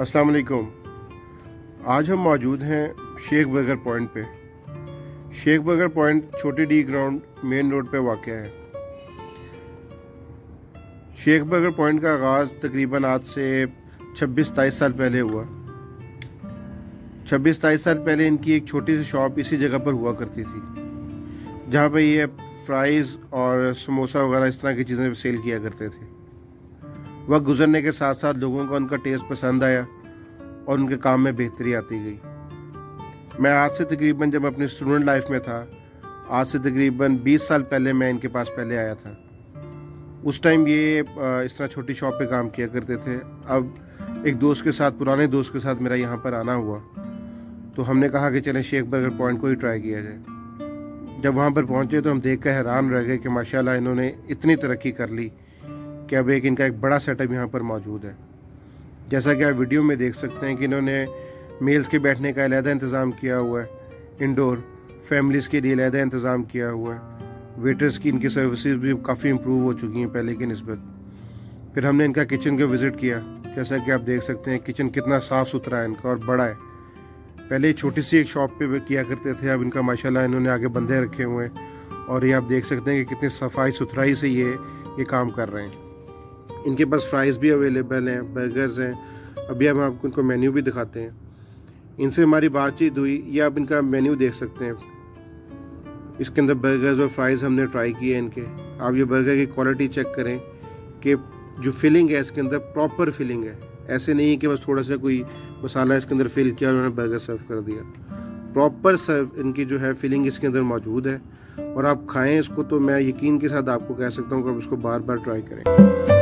अस्सलाम वालेकुम। आज हम मौजूद हैं शेख बर्गर पॉइंट पे। शेख बर्गर पॉइंट छोटे डी ग्राउंड मेन रोड पे वाक़या है। शेख बर्गर पॉइंट का आगाज़ तकरीबन आज से 26-27 साल पहले हुआ। 26-27 साल पहले इनकी एक छोटी सी शॉप इसी जगह पर हुआ करती थी, जहाँ पे ये फ्राइज़ और समोसा वगैरह इस तरह की चीज़ें सेल किया करते थे। वक्त गुजरने के साथ साथ लोगों को उनका टेस्ट पसंद आया और उनके काम में बेहतरी आती गई। मैं आज से तकरीबन, जब अपनी स्टूडेंट लाइफ में था, आज से तकरीबन 20 साल पहले मैं इनके पास पहले आया था। उस टाइम ये इस तरह छोटी शॉप पे काम किया करते थे। अब एक दोस्त के साथ, पुराने दोस्त के साथ मेरा यहाँ पर आना हुआ, तो हमने कहा कि चलें शेख बर्गर पॉइंट को ही ट्राई किया जाए। जब वहाँ पर पहुँचे तो हम देख कर हैरान रह गए कि माशाल्लाह इन्होंने इतनी तरक्की कर ली कि अब इनका एक बड़ा सेटअप यहाँ पर मौजूद है। जैसा कि आप वीडियो में देख सकते हैं कि इन्होंने मेल्स के बैठने का अलहदा इंतज़ाम किया हुआ है, इंडोर फैमिलीज़ के लिए अलहदा इंतज़ाम किया हुआ है। वेटर्स की इनकी सर्विसेज भी काफ़ी इम्प्रूव हो चुकी हैं पहले की नस्बत। फिर हमने इनका किचन को विज़िट किया। जैसा कि आप देख सकते हैं किचन कितना साफ़ सुथरा है इनका और बड़ा है। पहले छोटी सी एक शॉप पर किया करते थे, अब इनका माशाल्लाह इन्होंने आगे बंदे रखे हुए हैं और ये आप देख सकते हैं कि कितनी सफाई सुथराई से ये काम कर रहे हैं। इनके पास फ्राइज़ भी अवेलेबल हैं, बर्गर्स हैं। अभी हम आपको इनको मेन्यू भी दिखाते हैं। इनसे हमारी बातचीत हुई। ये आप इनका मेन्यू देख सकते हैं, इसके अंदर बर्गर्स और फ्राइज़ हमने ट्राई किए इनके। आप ये बर्गर की क्वालिटी चेक करें कि जो फिलिंग है इसके अंदर प्रॉपर फिलिंग है। ऐसे नहीं है कि बस थोड़ा सा कोई मसाला इसके अंदर फिल किया और उन्होंने बर्गर सर्व कर दिया। प्रॉपर सर्व इनकी जो है फिलिंग इसके अंदर मौजूद है और आप खाएँ इसको तो मैं यकीन के साथ आपको कह सकता हूँ कि आप इसको बार बार ट्राई करें।